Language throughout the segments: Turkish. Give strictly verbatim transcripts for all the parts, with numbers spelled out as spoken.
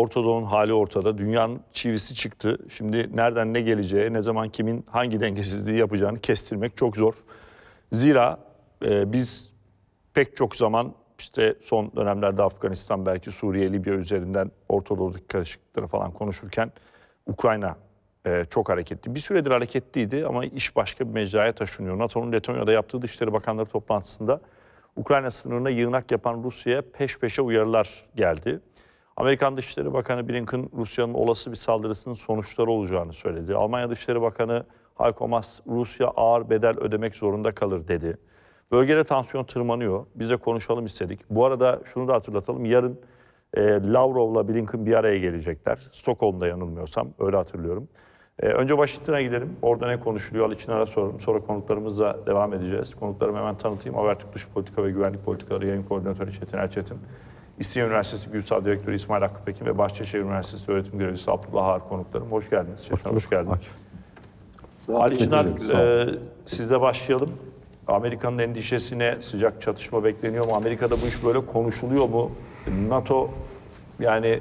Ortadoğu'nun hali ortada. Dünyanın çivisi çıktı. Şimdi nereden ne geleceği, ne zaman kimin hangi dengesizliği yapacağını kestirmek çok zor. Zira e, biz pek çok zaman işte son dönemlerde Afganistan, belki Suriye, Libya üzerinden Ortadoğu'daki karışıklıkları falan konuşurken Ukrayna e, çok hareketli. Bir süredir hareketliydi ama iş başka bir mecraya taşınıyor. NATO'nun Letonya'da yaptığı Dışişleri Bakanları toplantısında Ukrayna sınırına yığınak yapan Rusya'ya peş peşe uyarılar geldi. Amerikan Dışişleri Bakanı Blinken Rusya'nın olası bir saldırısının sonuçları olacağını söyledi. Almanya Dışişleri Bakanı Heiko Maas Rusya ağır bedel ödemek zorunda kalır dedi. Bölgede tansiyon tırmanıyor. Biz de konuşalım istedik. Bu arada şunu da hatırlatalım. Yarın e, Lavrov'la Blinken bir araya gelecekler. Stockholm'da yanılmıyorsam öyle hatırlıyorum. E, önce Washington'a gidelim. Orada ne konuşuluyor Ali Çınar'a soralım. Sonra konuklarımızla devam edeceğiz. Konuklarımı hemen tanıtayım. Habertürk Dış Politika ve Güvenlik Politikaları Yayın Koordinatörü Çetiner Çetin, İstinye Üniversitesi Gülsal Direktörü İsmail Hakkı Pekin ve Bahçeşehir Üniversitesi Öğretim Görevlisi Abdullah Ağar konuklarım. Hoş geldiniz. Hoş, Çetin, hoş geldiniz. Ali Çınar, e, sizle başlayalım. Amerika'nın endişesine sıcak çatışma bekleniyor mu? Amerika'da bu iş böyle konuşuluyor mu? NATO yani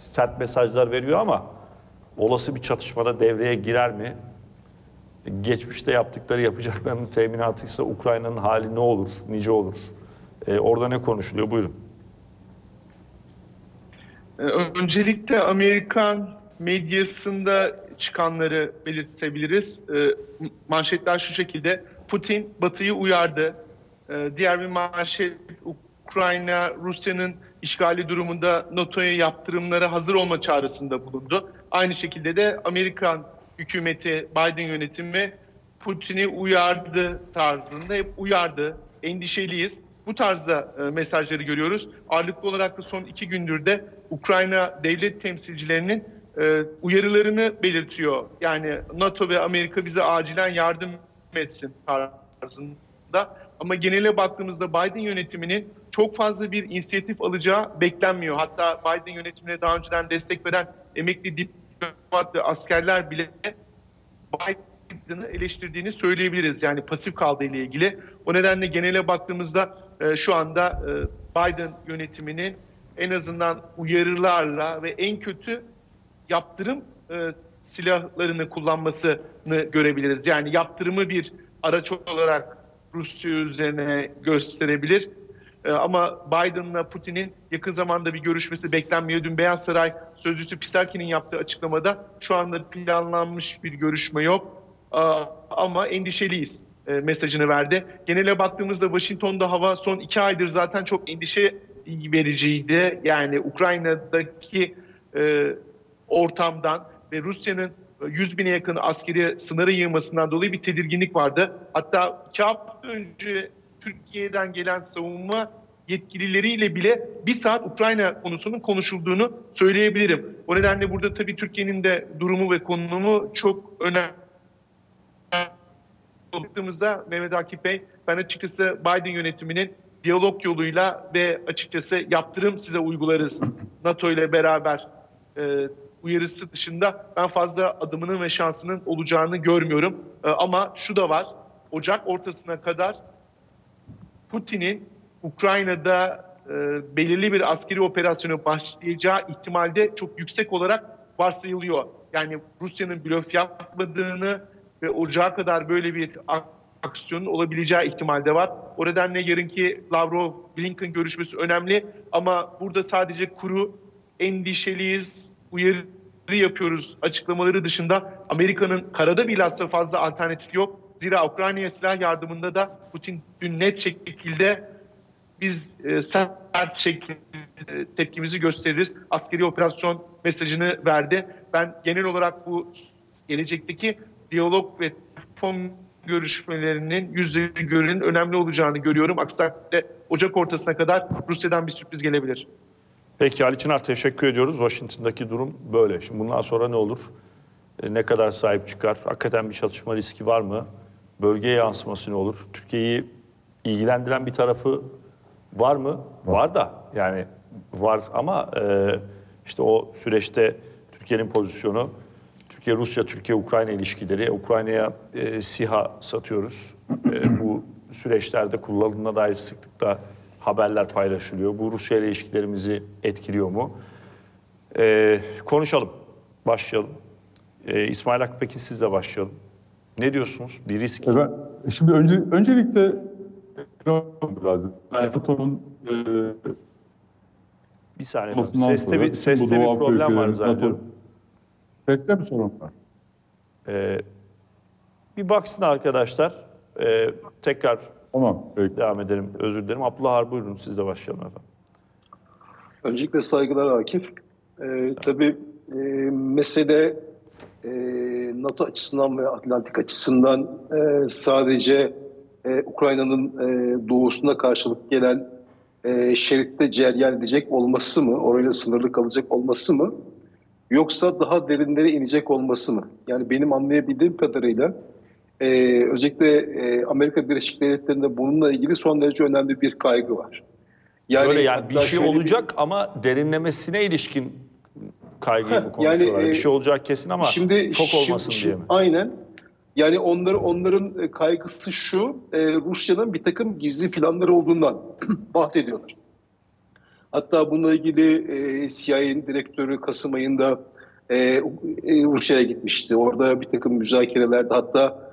sert mesajlar veriyor ama olası bir çatışmada devreye girer mi? Geçmişte yaptıkları yapacaklarının teminatıysa Ukrayna'nın hali ne olur, nice olur? E, orada ne konuşuluyor? Buyurun. Öncelikle Amerikan medyasında çıkanları belirtebiliriz. Manşetler şu şekilde: Putin Batı'yı uyardı. Diğer bir manşet, Ukrayna Rusya'nın işgali durumunda NATO'ya yaptırımlara hazır olma çağrısında bulundu. Aynı şekilde de Amerikan hükümeti, Biden yönetimi Putin'i uyardı tarzında, hep uyardı, endişeliyiz. Bu tarzda mesajları görüyoruz. Ağırlıklı olarak da son iki gündür de Ukrayna devlet temsilcilerinin uyarılarını belirtiyor. Yani NATO ve Amerika bize acilen yardım etsin tarzında. Ama genele baktığımızda Biden yönetiminin çok fazla bir inisiyatif alacağı beklenmiyor. Hatta Biden yönetimine daha önceden destek veren emekli diplomat ve askerler bile Biden'ı eleştirdiğini söyleyebiliriz. Yani pasif kaldığı ile ilgili. O nedenle genele baktığımızda şu anda Biden yönetiminin en azından uyarılarla ve en kötü yaptırım e, silahlarını kullanmasını görebiliriz. Yani yaptırımı bir araç olarak Rusya üzerine gösterebilir. E, ama Biden'la Putin'in yakın zamanda bir görüşmesi beklenmiyor. Dün Beyaz Saray Sözcüsü Psaki yaptığı açıklamada şu anda planlanmış bir görüşme yok e, ama endişeliyiz e, mesajını verdi. Genele baktığımızda Washington'da hava son iki aydır zaten çok endişe vericiydi. Yani Ukrayna'daki e, ortamdan ve Rusya'nın yüz bine yakın askeri sınırı yığmasından dolayı bir tedirginlik vardı. Hatta iki hafta önce Türkiye'den gelen savunma yetkilileriyle bile bir saat Ukrayna konusunun konuşulduğunu söyleyebilirim. O nedenle burada tabii Türkiye'nin de durumu ve konumu çok önemli. Baktığımızda Mehmet Akif Bey, ben açıkçası Biden yönetiminin diyalog yoluyla ve açıkçası yaptırım size uygularız NATO ile beraber e, uyarısı dışında ben fazla adımının ve şansının olacağını görmüyorum. E, ama şu da var, Ocak ortasına kadar Putin'in Ukrayna'da e, belirli bir askeri operasyonu başlayacağı ihtimalde çok yüksek olarak varsayılıyor. Yani Rusya'nın blöf yapmadığını ve Ocağa kadar böyle bir aksiyonun olabileceği ihtimal de var. O nedenle yarınki Lavrov-Blinken görüşmesi önemli ama burada sadece kuru endişeliyiz, uyarı yapıyoruz açıklamaları dışında Amerika'nın karada bilhassa fazla alternatifi yok. Zira Ukrayna'ya silah yardımında da Putin dün net şekilde biz e, sert şekilde tepkimizi gösteririz, askeri operasyon mesajını verdi. Ben genel olarak bu gelecekteki diyalog ve telefon görüşmelerinin yüzde görünün önemli olacağını görüyorum. Aksi halde Ocak ortasına kadar Rusya'dan bir sürpriz gelebilir. Peki Ali Çınar, teşekkür ediyoruz. Washington'daki durum böyle. Şimdi bundan sonra ne olur? E, ne kadar sahip çıkar? Hakikaten bir çatışma riski var mı? Bölgeye yansıması ne olur? Türkiye'yi ilgilendiren bir tarafı var mı? Var da yani var ama e, işte o süreçte Türkiye'nin pozisyonu, Türkiye-Rusya, Türkiye-Ukrayna ilişkileri, Ukrayna'ya e, SİHA satıyoruz. E, bu süreçlerde kullanımına dair sıklıkla haberler paylaşılıyor. Bu Rusya ile ilişkilerimizi etkiliyor mu? Ee, konuşalım, başlayalım. Ee, İsmail Hakkı Pekin, sizle başlayalım. Ne diyorsunuz? Bir risk. Evet, şimdi önce, öncelikle lazım. Yani F O T O'nun e, bir saniye. Seste bir, seste bir problem var zannediyorum. Seste mi sorun var? Ee, bir baksın arkadaşlar. Ee, tekrar tamam, devam edelim. Özür dilerim. Abdullah Ağar, buyurun, siz de başlayalım efendim. Öncelikle saygılar Akif. Ee, tabii e, mesele e, NATO açısından ve Atlantik açısından e, sadece e, Ukrayna'nın e, doğusuna karşılık gelen e, şeritte cereyan edecek olması mı? Orayla sınırlı kalacak olması mı? Yoksa daha derinlere inecek olması mı? Yani benim anlayabildiğim kadarıyla e, özellikle e, Amerika Birleşik Devletleri'nde bununla ilgili son derece önemli bir kaygı var. Yani, şöyle yani bir şey olacak bir... ama derinlemesine ilişkin kaygıyı mı konuşuyorlar? Yani, bir şey olacak kesin ama şimdi, çok olmasın şimdi, diye mi? Aynen. Yani onları, onların kaygısı şu, Rusya'nın bir takım gizli planları olduğundan bahsediyorlar. Hatta bununla ilgili C I A'nin direktörü Kasım ayında Rusya'ya gitmişti. Orada bir takım müzakerelerde, hatta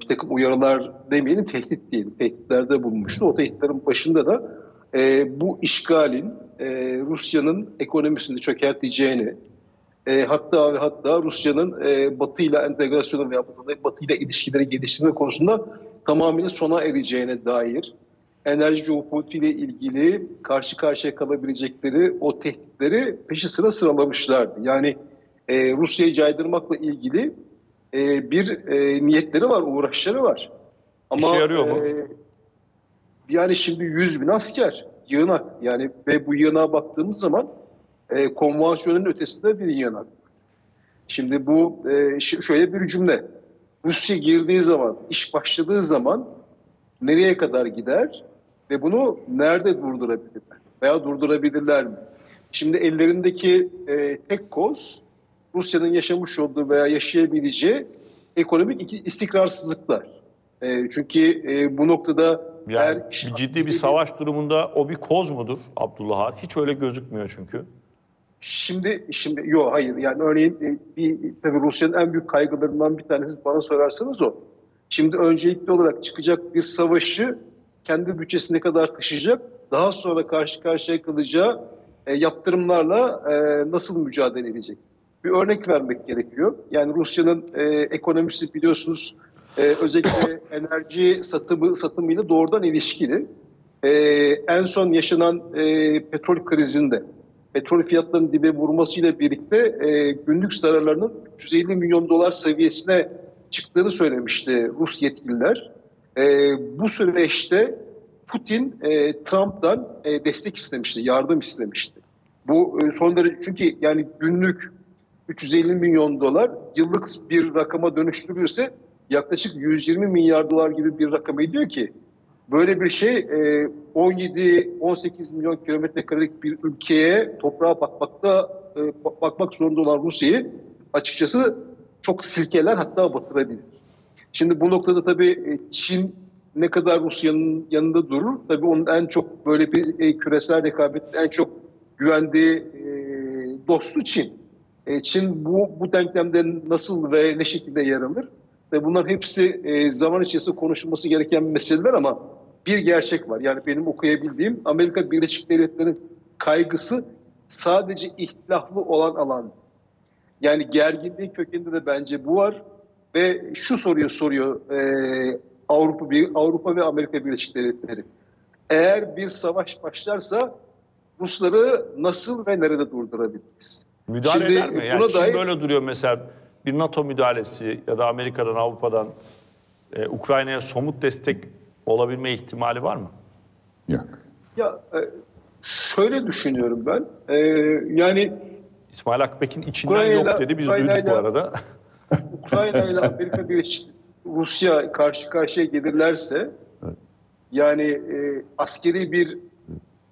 bir takım uyarılar demeyelim, tehdit diyelim, tehditlerde bulunmuştu. O tehditlerin başında da E, bu işgalin e, Rusya'nın ekonomisini çökerteceğini, e, hatta ve hatta Rusya'nın e, Batı ile entegrasyonu veya Batı ile ilişkileri geliştirme konusunda tamamıyla sona ereceğine dair, enerji jeopolitiği ile ilgili karşı karşıya kalabilecekleri o tehditleri peşi sıra sıralamışlardı. Yani e, Rusya'yı caydırmakla ilgili e, bir e, niyetleri var, uğraşları var. Ama, İşe yarıyor mu? E, Yani şimdi yüz bin asker yığınak, yani ve bu yığınağa baktığımız zaman e, konvansiyonun ötesinde bir yığınak. Şimdi bu e, şöyle bir cümle: Rusya girdiği zaman, iş başladığı zaman nereye kadar gider ve bunu nerede durdurabilirler veya durdurabilirler mi? Şimdi ellerindeki e, tek koz Rusya'nın yaşamış olduğu veya yaşayabileceği ekonomik istikrarsızlıklar. E, çünkü e, bu noktada yani bir ciddi bir savaş durumunda o bir koz mudur Abdullah Ağar? Hiç öyle gözükmüyor çünkü. Şimdi, şimdi yok hayır. Yani örneğin bir, tabii Rusya'nın en büyük kaygılarından bir tanesi bana sorarsanız o. Şimdi öncelikli olarak çıkacak bir savaşı kendi bütçesine kadar taşıyacak, daha sonra karşı karşıya kalacağı e, yaptırımlarla e, nasıl mücadele edecek? Bir örnek vermek gerekiyor. Yani Rusya'nın e, ekonomisi biliyorsunuz, Ee, özellikle enerji satımı, satımıyla doğrudan ilişkili. Ee, en son yaşanan e, petrol krizinde, petrol fiyatlarının dibe vurmasıyla birlikte e, günlük zararlarının üç yüz elli milyon dolar seviyesine çıktığını söylemişti Rus yetkililer. E, bu süreçte Putin e, Trump'tan e, destek istemişti, yardım istemişti. Bu e, son derece, çünkü yani günlük üç yüz elli milyon dolar yıllık bir rakama dönüştürülürse yaklaşık yüz yirmi milyar dolar gibi bir rakam ediyor ki, böyle bir şey on yedi on sekiz milyon kilometre karelik bir ülkeye, toprağa bakmakta bakmak zorunda olan Rusya'yı açıkçası çok silkeler, hatta batırabilir. Şimdi bu noktada tabii Çin ne kadar Rusya'nın yanında durur? Tabii onun en çok böyle bir küresel rekabette en çok güvendiği dostu Çin. Çin bu, bu denklemde nasıl ve ne şekilde yer alır? Ve bunlar hepsi zaman içerisinde konuşulması gereken meseleler, ama bir gerçek var. Yani benim okuyabildiğim, Amerika Birleşik Devletleri'nin kaygısı sadece ihtilaflı olan alan. Yani gerginliğin kökeninde de bence bu var ve şu soruyu soruyor Avrupa Avrupa ve Amerika Birleşik Devletleri: eğer bir savaş başlarsa Rusları nasıl ve nerede durdurabiliriz? Müdahale Şimdi, eder mi? Yani buna dair... böyle duruyor mesela. Bir NATO müdahalesi ya da Amerika'dan, Avrupa'dan e, Ukrayna'ya somut destek olabilme ihtimali var mı? Yok. Ya e, şöyle düşünüyorum ben. E, yani İsmail Hakkı Pekin içinden Ukrayna'da, yok dedi. Biz Ukrayna'da, duyduk bu arada. Ukrayna ile Amerika Birleşik Rusya karşı karşıya gelirlerse, evet, yani e, askeri bir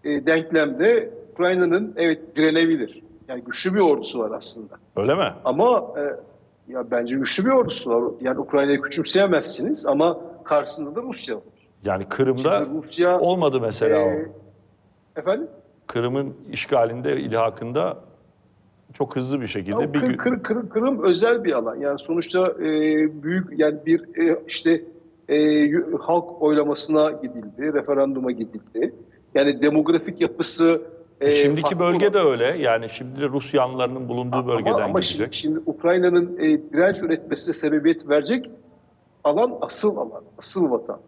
e, denklemde Ukrayna'nın evet direnebilir. Yani güçlü bir ordusu var aslında. Öyle mi? Ama e, ya bence güçlü bir ordusu var. Yani Ukrayna'yı küçümseyemezsiniz ama karşısında da Rusya var. Yani Kırım'da Rusya, olmadı mesela e, o. Efendim? Kırım'ın işgalinde, ilhakında çok hızlı bir şekilde ya, bir Kır, Kır, Kır, Kırım özel bir alan. Yani sonuçta e, büyük yani bir e, işte e, halk oylamasına gidildi, referanduma gidildi. Yani demografik yapısı e, şimdiki bölge de öyle. Yani şimdi de Rus yanlarının bulunduğu ama, bölgeden ama gidecek. Şimdi, şimdi Ukrayna'nın e, direnç üretmesine sebebiyet verecek alan asıl alan, asıl vatan.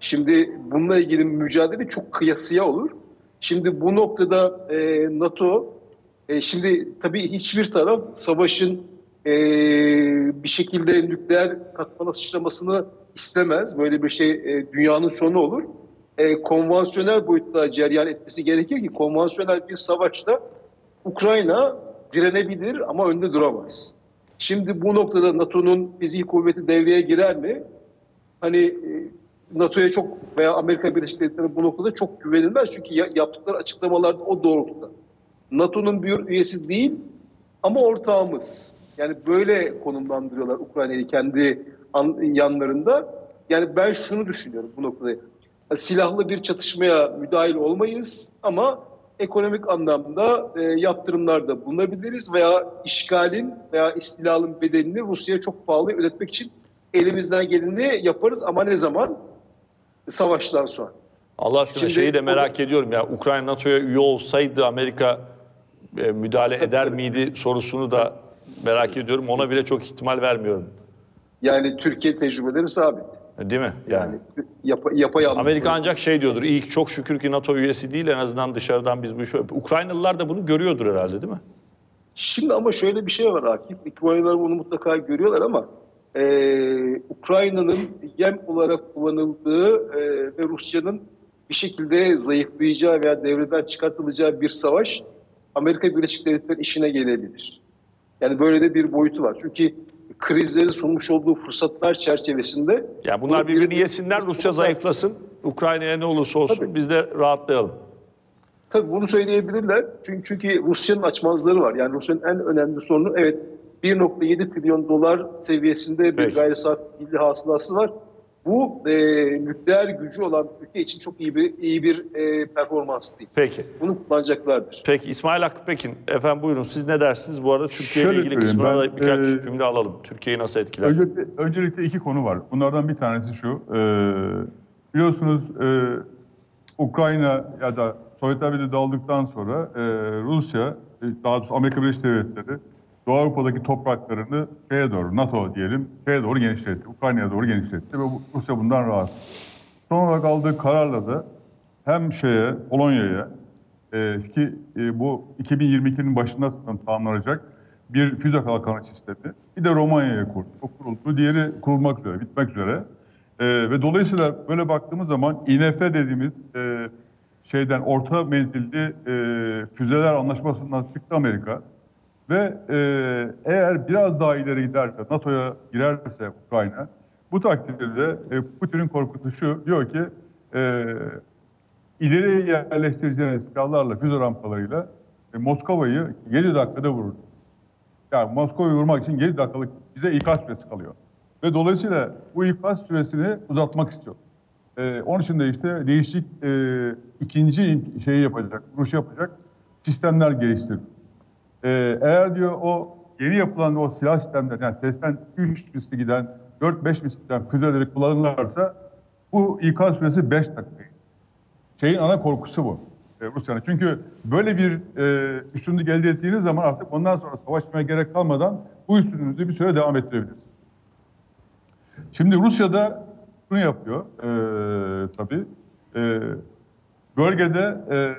Şimdi bununla ilgili mücadele çok kıyasıya olur. Şimdi bu noktada e, NATO e, şimdi tabii hiçbir taraf savaşın e, bir şekilde nükleer katmana sıçramasını istemez. Böyle bir şey e, dünyanın sonu olur. E, konvansiyonel boyutta cereyan etmesi gerekir ki konvansiyonel bir savaşta Ukrayna direnebilir ama önde duramaz. Şimdi bu noktada NATO'nun fiziği kuvveti devreye girer mi? Hani e, NATO'ya çok veya Amerika Birleşik Devletleri'ne bu noktada çok güvenilmez. Çünkü yaptıkları açıklamalarda o doğrultuda. NATO'nun bir üyesi değil ama ortağımız. Yani böyle konumlandırıyorlar Ukrayna'yı kendi yanlarında. Yani ben şunu düşünüyorum bu noktada. Silahlı bir çatışmaya müdahil olmayız ama ekonomik anlamda yaptırımlarda bulunabiliriz veya işgalin veya istilalın bedelini Rusya'ya çok pahalı ödetmek için elimizden geleni yaparız ama ne zaman? Savaştan sonra. Allah aşkına şimdi, şeyi de merak o... ediyorum ya, Ukrayna NATO'ya üye olsaydı Amerika e, müdahale eder miydi sorusunu da merak ediyorum. Ona bile çok ihtimal vermiyorum. Yani Türkiye tecrübeleri sabit. Değil mi? Yani, yani yapa, yapayalnız. Amerika böyle. Ancak şey diyordur, iyi çok şükür ki NATO üyesi değil, en azından dışarıdan biz bu işi... Ukraynalılar da bunu görüyordur herhalde değil mi? Şimdi ama şöyle bir şey var Akif, Ukraynalılar bunu mutlaka görüyorlar ama Ee, Ukrayna'nın yem olarak kullanıldığı e, ve Rusya'nın bir şekilde zayıflayacağı veya devreden çıkartılacağı bir savaş Amerika Birleşik Devletleri işine gelebilir. Yani böyle de bir boyutu var. Çünkü krizlerin sunmuş olduğu fırsatlar çerçevesinde... Yani bunlar birbirini yesinler, Rusya zayıflasın, Ukrayna'ya ne olursa olsun tabii. Biz de rahatlayalım. Tabii bunu söyleyebilirler. Çünkü, çünkü Rusya'nın açmazları var. Yani Rusya'nın en önemli sorunu evet... bir nokta yedi trilyon dolar seviyesinde bir evet. gayri safi milli hasılası var. Bu e, nükleer gücü olan ülke için çok iyi bir iyi bir e, performans değil. Peki. Bunu kullanacaklardır. Peki İsmail Hakkı Pekin, efendim buyurun siz ne dersiniz? Bu arada Türkiye ile ilgili kısmına ben, birkaç e, cümle alalım. Türkiye'yi nasıl etkiler? Öncelikle, öncelikle iki konu var. Bunlardan bir tanesi şu. E, biliyorsunuz e, Ukrayna ya da Sovyetler Birliği dağıldıktan sonra e, Rusya, daha doğrusu Amerika Birleşik Devletleri Doğu Avrupa'daki topraklarını şeye doğru, NATO diyelim, şeye doğru genişletti, Ukrayna'ya doğru genişletti ve Rusya bundan rahatsız. Son olarak aldığı kararla da hem şeye, Polonya'ya e, ki e, bu iki bin yirmi ikinin başında tamamlanacak bir füze kalkanı sistemi, bir de Romanya'ya kurdu. O kuruldu, diğeri kurulmak üzere, bitmek üzere. E, ve dolayısıyla böyle baktığımız zaman İ N F dediğimiz e, şeyden orta menzilli e, füzeler anlaşmasından çıktı Amerika. Ve e, eğer biraz daha ileri giderse, NATO'ya girerse Ukrayna, bu takdirde e, Putin'in korkutuşu diyor ki e, ileri yerleştireceğiniz silahlarla, füze rampalarıyla e, Moskova'yı yedi dakikada vurur. Yani Moskova'yı vurmak için yedi dakikalık bize ikaz süresi kalıyor. Ve dolayısıyla bu ikaz süresini uzatmak istiyor. E, onun için de işte değişik e, ikinci şeyi yapacak, vuruş yapacak sistemler geliştirdi. Ee, eğer diyor o yeni yapılan o silah sistemler, yani sesten üç misli giden, dört beş misli giden füzeleri kullanırlarsa bu ikaz süresi beş dakika. Şeyin ana korkusu bu ee, Rusya'nın. Çünkü böyle bir e, üstünlük elde ettiğiniz zaman artık ondan sonra savaşmaya gerek kalmadan bu üstünlüğünüzü bir süre devam ettirebilirsiniz. Şimdi Rusya'da bunu yapıyor ee, tabii. Ee, bölgede... E,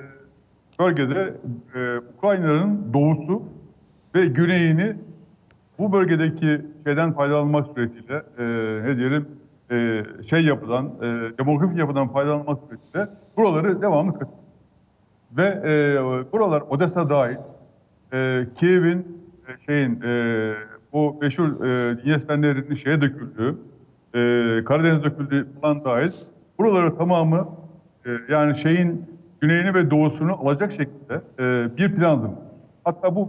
Bölgede e, Ukrayna'nın doğusu ve güneyini bu bölgedeki şeyden faydalanmak suretiyle e, ne diyelim e, şey yapılan, e, demografik yapıdan faydalanmak suretiyle buraları devamlı katıyor. Ve e, buralar Odessa dahil, e, Kiev'in e, şeyin e, bu meşhur e, Dniester'lerin şeye döküldüğü, e, Karadeniz döküldüğü falan dahil, buraları tamamı e, yani şeyin güneyini ve doğusunu alacak şekilde e, bir plan hazırlandı. Hatta bu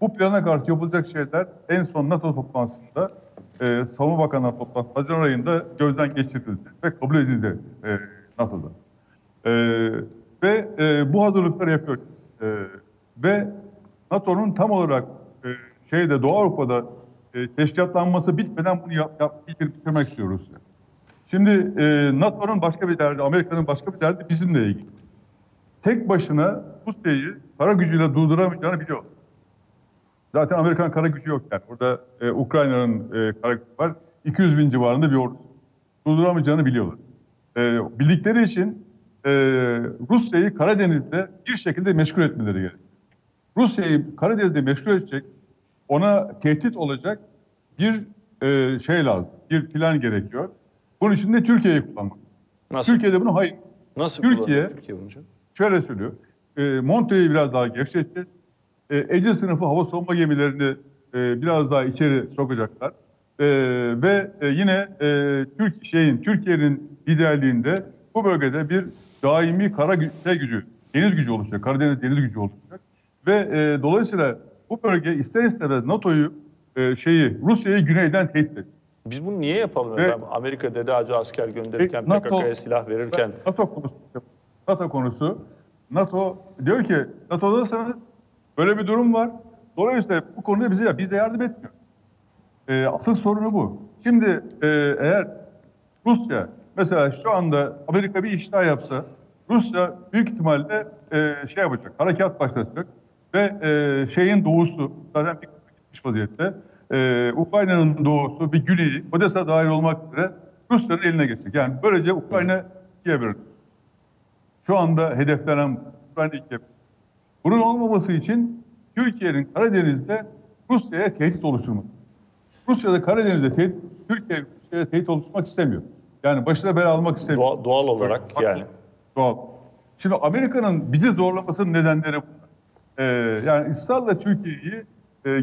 bu plana karşı yapılacak şeyler en son NATO toplantısında e, Savunma Bakanlar toplantısı Haziran ayında gözden geçirildi ve kabul edildi e, NATO'da. E, ve e, bu hazırlıkları yapıyor. E, ve NATO'nun tam olarak e, şeyde Doğu Avrupa'da e, teşkilatlanması bitmeden bunu yap, yap, bitirip bitirmek istiyoruz. Şimdi e, NATO'nun başka bir derdi, Amerika'nın başka bir derdi bizimle ilgili. Tek başına Rusya'yı kara gücüyle durduramayacağını biliyor. Zaten Amerikan kara gücü yok yani. Burada e, Ukrayna'nın e, kara gücü var. iki yüz bin civarında bir ordu. Durduramayacağını biliyorlar. E, bildikleri için e, Rusya'yı Karadeniz'de bir şekilde meşgul etmeleri gerekiyor. Rusya'yı Karadeniz'de meşgul edecek, ona tehdit olacak bir e, şey lazım, bir plan gerekiyor. Bunun için de Türkiye'yi kullanmak. Nasıl? Türkiye'de bunu hayır. Nasıl Türkiye, Türkiye şöyle söylüyor, e, Montreux'u biraz daha gevşeteceğiz. E, Ece sınıfı hava savunma gemilerini e, biraz daha içeri sokacaklar. E, ve e, yine e, Türk şeyin Türkiye'nin liderliğinde bu bölgede bir daimi kara gücü, şey gücü, deniz gücü oluşacak. Karadeniz deniz gücü oluşacak. Ve e, dolayısıyla bu bölge ister istemez NATO'yu, e, şeyi Rusya'yı güneyden tehdit ediyor. Biz bunu niye yapamıyoruz? Evet. Amerika dede ağacı asker gönderirken, P K K'ya silah verirken. NATO konusu, NATO konusu. NATO diyor ki, NATO'dasanız böyle bir durum var. Dolayısıyla bu konuda bize, bize yardım etmiyor. E, asıl sorunu bu. Şimdi e, eğer Rusya, mesela şu anda Amerika bir iş daha yapsa, Rusya büyük ihtimalle e, şey yapacak, harekat başlatacak. Ve e, şeyin doğusu, zaten bir gitmiş vaziyette, Ee, Ukrayna'nın doğusu bir güneyi, Odessa dahil olmak üzere Rusya'nın eline geçecek. Yani böylece Ukrayna ikiye bölünür. Şu anda hedeflenen Ukrayna ikiye bölünür. Bunun olmaması için Türkiye'nin Karadeniz'de Rusya'ya tehdit oluşturması. Rusya'da Karadeniz'de tehdit, Türkiye Rusya'ya tehdit oluşturmak istemiyor. Yani başına bela almak istemiyor. Doğal, doğal olarak yani. yani. Doğal. Şimdi Amerika'nın bizi zorlamasının nedenleri bunlar. Ee, yani ısrarla Türkiye'yi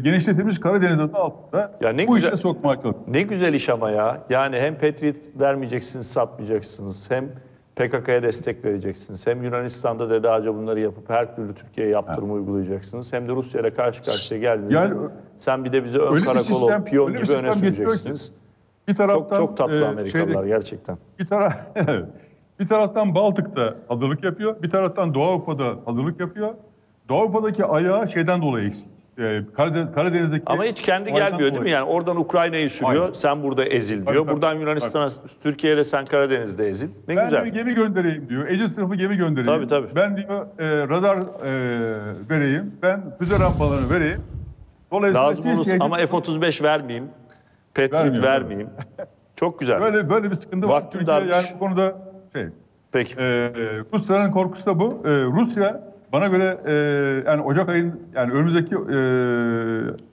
genişletilmiş Karadeniz adı altında ya ne bu güzel, işe sokmak lazım. Ne güzel iş ama ya. Yani hem Patriot vermeyeceksiniz, satmayacaksınız. Hem P K K'ya destek vereceksiniz. Hem Yunanistan'da dede ağaca bunları yapıp her türlü Türkiye'ye yaptırımı yani uygulayacaksınız. Hem de Rusya'yla karşı karşıya geldiğinizde yani, sen bir de bize ön karakol ol, piyon gibi öne süreceksiniz. Bir taraftan, çok, çok tatlı e, Amerikalılar şeyde, gerçekten. Bir, taraf, bir taraftan Baltık'ta hazırlık yapıyor. Bir taraftan Doğu Avrupa'da hazırlık yapıyor. Doğu Avrupa'daki ayağı şeyden dolayı eksik. Karadeniz, Karadeniz'deki ama hiç kendi gelmiyor değil mi? Yani oradan Ukrayna'yı sürüyor, aynen, sen burada ezil diyor. Tabii, buradan Yunanistan'a, Türkiye'yle sen Karadeniz'de ezil. Ne ben güzel. Ben gemi göndereyim diyor. Ece sınıfı gemi göndereyim. Tabii, tabii. Ben diyor e, radar e, vereyim. Ben füze rampalarını vereyim. Lazım olursa ama F otuz beş vermeyeyim. Patriot vermeyeyim. Çok güzel. Böyle böyle bir sıkıntı var. Vaktim darmış. Yani bu konuda şey. Peki. E, Rusya'nın korkusu da bu. E, Rusya bana göre e, yani Ocak ayın yani önümüzdeki e,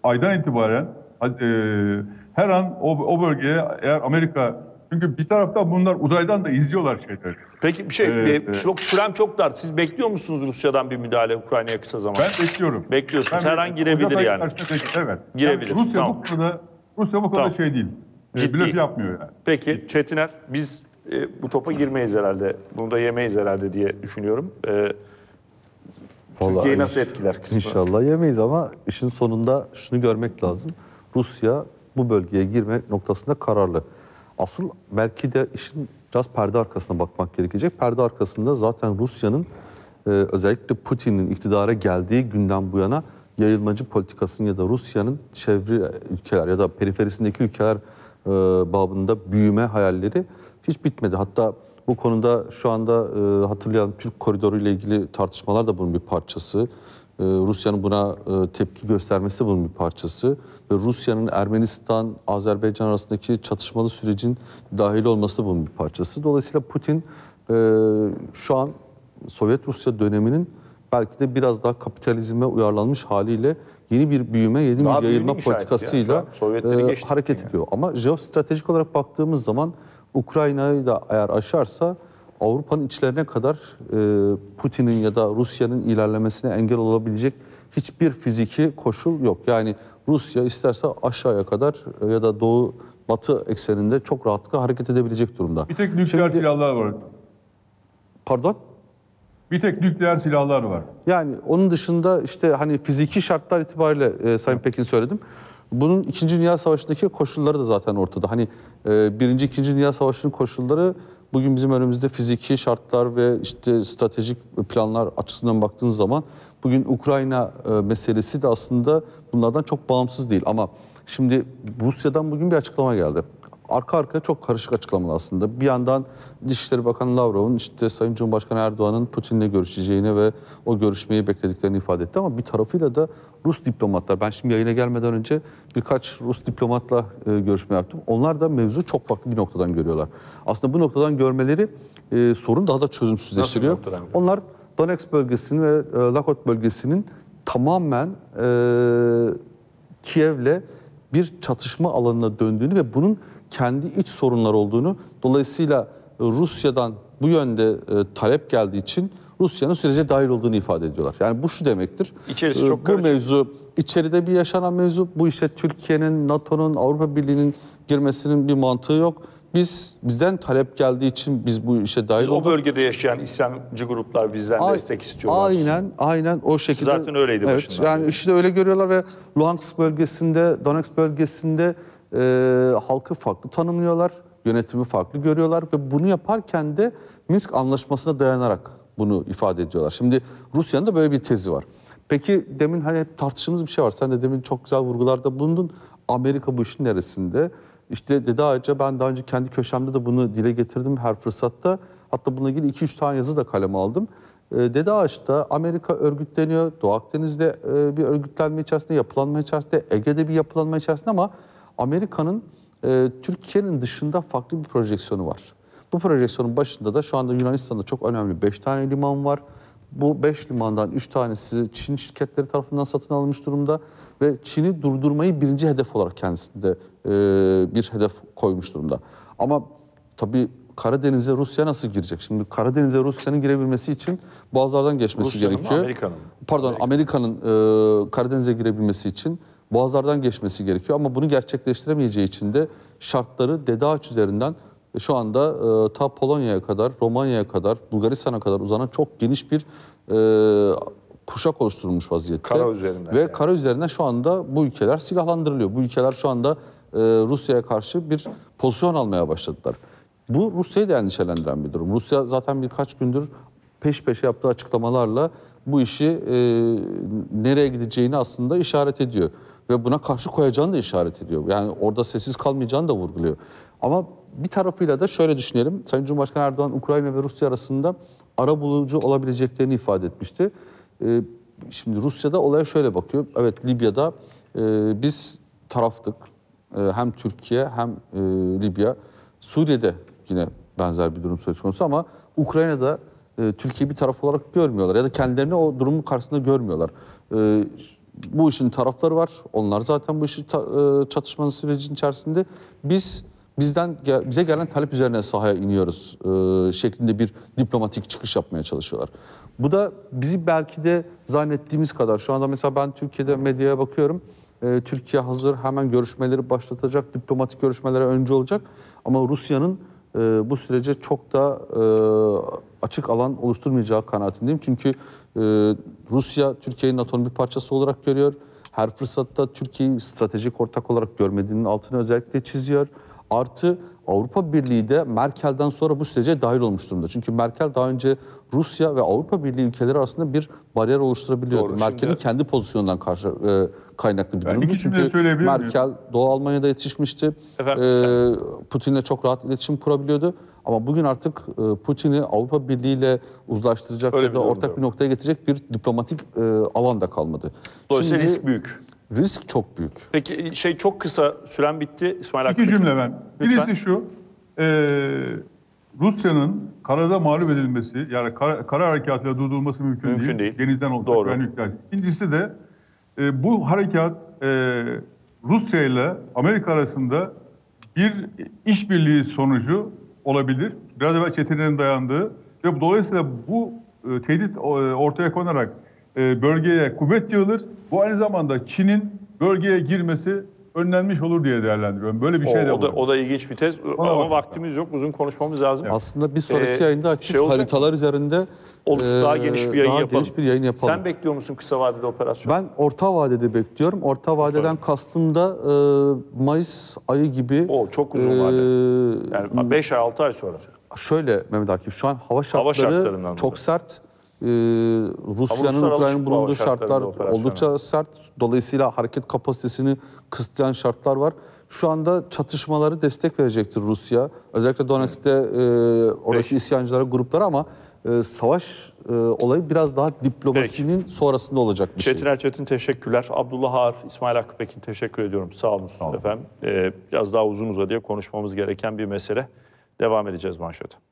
aydan itibaren e, her an o, o bölgeye eğer Amerika, çünkü bir taraftan bunlar uzaydan da izliyorlar şeyleri. Peki bir şey ee, çok sürem çok dar. Siz bekliyor musunuz Rusya'dan bir müdahale Ukrayna'ya kısa zamanda? Ben bekliyorum. Bekliyorsunuz. Ben her an girebilir yani. Evet. Girebilir. Yani Rusya, tamam, bu konuda Rusya bu konuda tamam, şey değil. Ciddi. Blöf yapmıyor yani. Peki ciddi. Çetiner, biz e, bu topa girmeyiz herhalde. Bunu da yemeyiz herhalde diye düşünüyorum. E, Türkiye'yi nasıl etkiler kısmı? İnşallah yemeyiz ama işin sonunda şunu görmek lazım. Rusya bu bölgeye girme noktasında kararlı. Asıl belki de işin biraz perde arkasına bakmak gerekecek. Perde arkasında zaten Rusya'nın e, özellikle Putin'in iktidara geldiği günden bu yana yayılmacı politikasının ya da Rusya'nın çevre ülkeler ya da periferisindeki ülkeler e, babında büyüme hayalleri hiç bitmedi. Hatta bu konuda şu anda e, hatırlayalım, Türk koridoru ile ilgili tartışmalar da bunun bir parçası. E, Rusya'nın buna e, tepki göstermesi de bunun bir parçası. Ve Rusya'nın Ermenistan, Azerbaycan arasındaki çatışmalı sürecin dahil olması da bunun bir parçası. Dolayısıyla Putin e, şu an Sovyet Rusya döneminin belki de biraz daha kapitalizme uyarlanmış haliyle yeni bir büyüme, yeni daha bir yayılma politikasıyla ya, e, hareket yani ediyor. Ama jeostratejik olarak baktığımız zaman Ukrayna'yı da eğer aşarsa Avrupa'nın içlerine kadar e, Putin'in ya da Rusya'nın ilerlemesine engel olabilecek hiçbir fiziki koşul yok. Yani Rusya isterse aşağıya kadar e, ya da doğu batı ekseninde çok rahatlıkla hareket edebilecek durumda. Bir tek nükleer Şimdi, silahlar var. Pardon? Bir tek nükleer silahlar var. Yani onun dışında işte hani fiziki şartlar itibariyle e, Sayın Pekin söyledim. Bunun İkinci Dünya Savaşı'ndaki koşulları da zaten ortada. Hani e, Birinci, İkinci Dünya Savaşı'nın koşulları bugün bizim önümüzde fiziki şartlar ve işte stratejik planlar açısından baktığınız zaman Bugün Ukrayna meselesi de aslında bunlardan çok bağımsız değil. Ama şimdi Rusya'dan bugün bir açıklama geldi. Arka arkaya çok karışık açıklamalar aslında. Bir yandan Dışişleri Bakanı Lavrov'un işte Sayın Cumhurbaşkanı Erdoğan'ın Putin'le görüşeceğini ve o görüşmeyi beklediklerini ifade etti. Ama bir tarafıyla da Rus diplomatlar, ben şimdi yayına gelmeden önce birkaç Rus diplomatla e, görüşme yaptım. Onlar da mevzu çok farklı bir noktadan görüyorlar. Aslında bu noktadan görmeleri e, sorun daha da çözümsüzleştiriyor. Onlar Donetsk bölgesinin ve e, Lakot bölgesinin tamamen e, Kiev'le bir çatışma alanına döndüğünü ve bunun kendi iç sorunlar olduğunu, dolayısıyla Rusya'dan bu yönde e, talep geldiği için Rusya'nın sürece dahil olduğunu ifade ediyorlar. Yani bu şu demektir. İçerisi çok karışık. Bu mevzu, içeride bir yaşanan mevzu, bu işte Türkiye'nin, NATO'nun, Avrupa Birliği'nin girmesinin bir mantığı yok. Biz bizden talep geldiği için biz bu işe dahil biz olduk. O bölgede yaşayan isyancı gruplar bizden A destek istiyorlar. Aynen, aynen o şekilde. Zaten öyleydi evet, başından. Yani beri. İşi de öyle görüyorlar ve Luhansk bölgesinde, Donetsk bölgesinde e, halkı farklı tanımlıyorlar, yönetimi farklı görüyorlar ve bunu yaparken de Minsk Anlaşması'na dayanarak bunu ifade ediyorlar. Şimdi Rusya'nın da böyle bir tezi var. Peki demin hani hep tartıştığımız bir şey var. Sen de demin çok güzel vurgularda bulundun. Amerika bu işin neresinde? İşte dedi ayrıca ben daha önce kendi köşemde de bunu dile getirdim her fırsatta. Hatta bununla ilgili iki üç tane yazı da kaleme aldım. E, Dede Ağaç'ta Amerika örgütleniyor. Doğu Akdeniz'de e, bir örgütlenme içerisinde, yapılanma içerisinde, Ege'de bir yapılanma içerisinde ama Amerika'nın e, Türkiye'nin dışında farklı bir projeksiyonu var. Bu projeksiyonun başında da şu anda Yunanistan'da çok önemli beş tane liman var. Bu beş limandan üç tanesi Çin şirketleri tarafından satın alınmış durumda ve Çin'i durdurmayı birinci hedef olarak kendisinde e, bir hedef koymuş durumda. Ama tabii Karadeniz'e Rusya nasıl girecek? Şimdi Karadeniz'e Rusya'nın girebilmesi için boğazlardan geçmesi Rusya'nın gerekiyor. Amerika'nın. Pardon, Amerika'nın e, Karadeniz'e girebilmesi için boğazlardan geçmesi gerekiyor ama bunu gerçekleştiremeyeceği için de şartları Dede Ağaç üzerinden şu anda e, ta Polonya'ya kadar, Romanya'ya kadar, Bulgaristan'a kadar uzanan çok geniş bir e, kuşak oluşturulmuş vaziyette. Kara üzerinden. Ve yani. Kara üzerinden şu anda bu ülkeler silahlandırılıyor. Bu ülkeler şu anda e, Rusya'ya karşı bir pozisyon almaya başladılar. Bu Rusya'yı da endişelendiren bir durum. Rusya zaten birkaç gündür peş peşe yaptığı açıklamalarla bu işi e, nereye gideceğini aslında işaret ediyor. Ve buna karşı koyacağını da işaret ediyor. Yani orada sessiz kalmayacağını da vurguluyor. Ama bir tarafıyla da şöyle düşünelim. Sayın Cumhurbaşkanı Erdoğan Ukrayna ve Rusya arasında arabulucu olabileceklerini ifade etmişti. Ee, şimdi Rusya'da olaya şöyle bakıyor. Evet Libya'da e, biz taraftık. E, hem Türkiye hem e, Libya. Suriye'de yine benzer bir durum söz konusu ama Ukrayna'da e, Türkiye'yi bir taraf olarak görmüyorlar. Ya da kendilerini o durumun karşısında görmüyorlar. E, bu işin tarafları var. Onlar zaten bu işin e, çatışmanın sürecinin içerisinde. Biz... Bizden bize gelen talep üzerine sahaya iniyoruz e, şeklinde bir diplomatik çıkış yapmaya çalışıyorlar. Bu da bizi belki de zannettiğimiz kadar şu anda mesela ben Türkiye'de medyaya bakıyorum. E, Türkiye hazır hemen görüşmeleri başlatacak, diplomatik görüşmelere önce olacak. Ama Rusya'nın e, bu sürece çok da e, açık alan oluşturmayacağı kanaatindeyim. Çünkü e, Rusya Türkiye'yi NATO'nun bir parçası olarak görüyor. Her fırsatta Türkiye'yi stratejik ortak olarak görmediğinin altını özellikle çiziyor. Artı Avrupa Birliği de Merkel'den sonra bu sürece dahil olmuş durumda. Çünkü Merkel daha önce Rusya ve Avrupa Birliği ülkeleri arasında bir bariyer oluşturabiliyordu. Merkel'in kendi pozisyonundan karşı e, kaynaklı bir ben durumdu. Çünkü Merkel miyim? Doğu Almanya'da yetişmişti. E, Putin'le çok rahat iletişim kurabiliyordu. Ama bugün artık e, Putin'i Avrupa Birliği ile uzlaştıracak öyle ya da bir ortak yok. Bir noktaya getirecek bir diplomatik e, alan da kalmadı. Dolayısıyla risk büyük. Risk çok büyük. Peki şey çok kısa süren bitti İsmail Hakkı. İki cümle ben. Lütfen. Birisi şu, e, Rusya'nın karada mağlup edilmesi, yani kara, kara harekatıyla durdurulması mümkün, mümkün değil. değil. Denizden olacak güvenlikler. İkincisi de e, bu harekat e, Rusya ile Amerika arasında bir işbirliği sonucu olabilir. Biraz evvel Çetin'in dayandığı ve dolayısıyla bu e, tehdit e, ortaya konarak e, bölgeye kuvvet yığılır. Bu aynı zamanda Çin'in bölgeye girmesi önlenmiş olur diye değerlendiriyorum. Böyle bir o, şey de o da, o da ilginç bir tez. Ona ama vaktimiz yok. Uzun konuşmamız lazım. Evet. Aslında bir sonraki ee, yayında açık şey haritalar üzerinde olur, e, daha, geniş bir, daha geniş bir yayın yapalım. Sen bekliyor musun kısa vadeli operasyon? Ben orta vadede bekliyorum. Orta vadeden kastımda e, Mayıs ayı gibi. O çok uzun e, vadeli. Yani beş ay altı ay sonra. Şöyle Mehmet Akif şu an hava şartları, hava şartları çok sert. Ee, Rusya'nın, Ukrayna'nın bulunduğu şartlar oldukça sert. Dolayısıyla hareket kapasitesini kısıtlayan şartlar var. Şu anda çatışmaları destek verecektir Rusya. Özellikle Donetsk'te e, oradaki Peki. isyancılara, gruplara, ama e, savaş e, olayı biraz daha diplomasinin Peki. sonrasında olacak bir şey. Çetiner Çetin teşekkürler. Abdullah Ağar, İsmail Hakkı Pekin teşekkür ediyorum. Sağ olun efendim. Ee, biraz daha uzun uzadıya konuşmamız gereken bir mesele. Devam edeceğiz manşete.